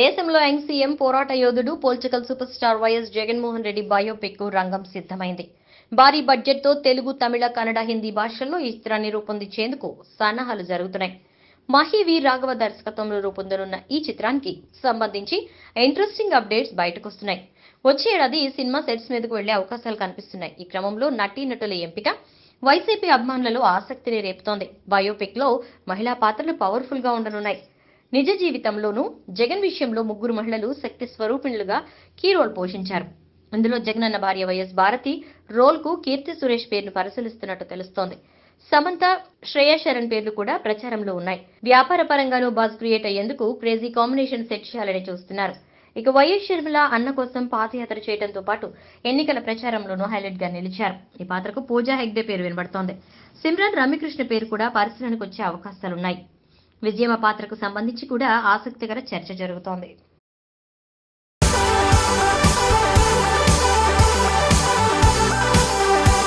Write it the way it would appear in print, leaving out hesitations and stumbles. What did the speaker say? దేశంలో young CM పోరాట యోధుడు political super star YS Jaganmohan Reddy biopic కు రంగం సిద్ధమైంది. భారీ బడ్జెట్ తో తెలుగు, తమిళ, కన్నడ, హిందీ భాషల్లో ఈ చిత్రాన్ని రూపొందించేందుకు సన్నాహాలు జరుగుతున్నాయి. మహివి రాఘవ దర్శకత్వంలో రూపొందనున్న ఈ చిత్రానికి సంబంధించి ఇంట్రెస్టింగ్ అప్డేట్స్ బయటకు వస్తున్నాయి. వచ్చే ఏడాది ఈ సినిమా సెట్స్ మీదకు వెళ్లే అవకాశాలు కనిపిస్తున్నాయి. ఈ క్రమంలో నటీనటుల ఎంపిక వైసీపీ అభిమానులలో ఆసక్తిని రేపుతోంది. బయోపిక్ లో మహిళా పాత్రలు పవర్ఫుల్ గా ఉండనున్నాయి. నిజ జీవితంలోనూ జగన్ విషయంలో ముగ్గురు మహిళలు శక్తి స్వరూపిణులుగా కీ రోల్ పోషించారు. అందులో జగన్ అన్న భార్య వైఎస్ భారతి రోల్ కు కీర్తి సురేష్ పేరును పరిశీలిస్తున్నట్టు తెలుస్తోంది. సమంత, శ్రేయా శరణ్ పేర్లు కూడా ప్రచారంలో ఉన్నాయి. వ్యాపార పరంగానూ బాజ్ క్రియేట్ అయ్యేందుకు క్రేజీ కాంబినేషన్ సెట్ చేయాలని చూస్తున్నారు. ఇక వైఎస్ షర్మిల అన్న కోసం పాదయాత్ర చేయడంతో పాటు ఎన్నికల ప్రచారంలోనూ హైలైట్ గా నిలిచారు. ఈ పాత్రకు పూజా హెగ్డే పేరు వినబడుతోంది. సిమ్రన్ రమ్యకృష్ణ పేరు కూడా పరిశీలనకు వచ్చే అవకాశాలున్నాయి. విజయమ్మ పాత్రకు సంబంధించి కూడా ఆసక్తికర చర్చ జరుగుతోంది.